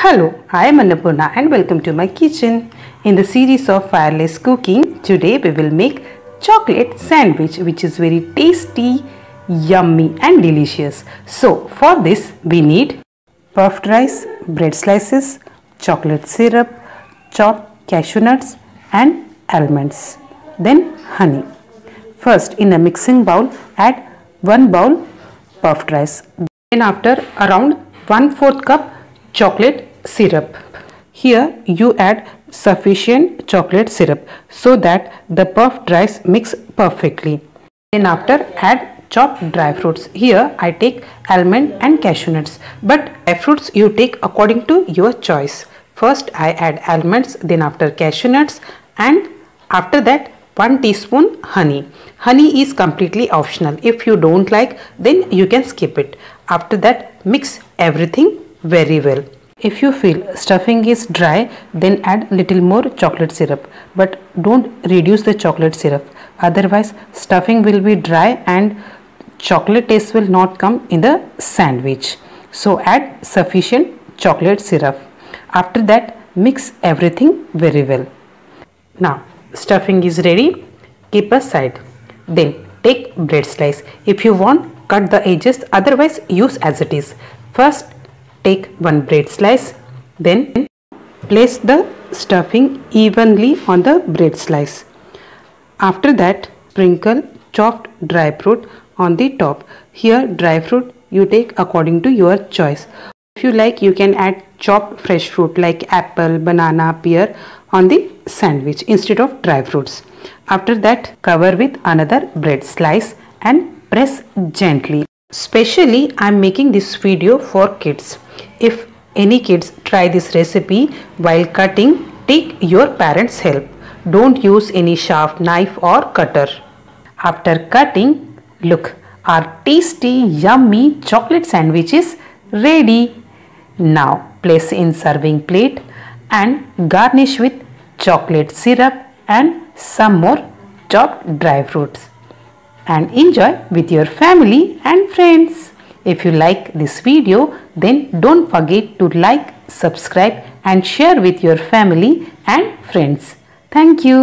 Hello, I am Annapurna and welcome to my kitchen. In the series of fireless cooking, today we will make chocolate sandwich which is very tasty, yummy and delicious. So for this we need puffed rice, bread slices, chocolate syrup, chopped cashew nuts and almonds. Then honey. First in a mixing bowl add 1 bowl puffed rice. Then after around 1/4 cup chocolate syrup. Here you add sufficient chocolate syrup so that the puffed rice mix perfectly. Then after add chopped dry fruits. Here I take almond and cashew nuts, but dry fruits you take according to your choice. First I add almonds, then after cashew nuts, and after that 1 teaspoon honey. Honey is completely optional. If you don't like, then you can skip it. After that mix everything very well. If you feel stuffing is dry, then add little more chocolate syrup, but don't reduce the chocolate syrup, otherwise stuffing will be dry and chocolate taste will not come in the sandwich. So add sufficient chocolate syrup. After that mix everything very well. Now stuffing is ready, keep aside. Then take bread slice. If you want, cut the edges, otherwise use as it is. First take 1 bread slice, then place the stuffing evenly on the bread slice. After that sprinkle chopped dry fruit on the top. Here dry fruit you take according to your choice. If you like, you can add chopped fresh fruit like apple, banana, pear on the sandwich instead of dry fruits. After that cover with another bread slice and press gently. Specially I am making this video for kids. If any kids try this recipe while cutting, take your parents' help. Don't use any sharp knife or cutter. After cutting, look, our tasty yummy chocolate sandwich is ready. Now place in serving plate and garnish with chocolate syrup and some more chopped dry fruits. And enjoy with your family and friends. If you like this video, then don't forget to like, subscribe and share with your family and friends. Thank you.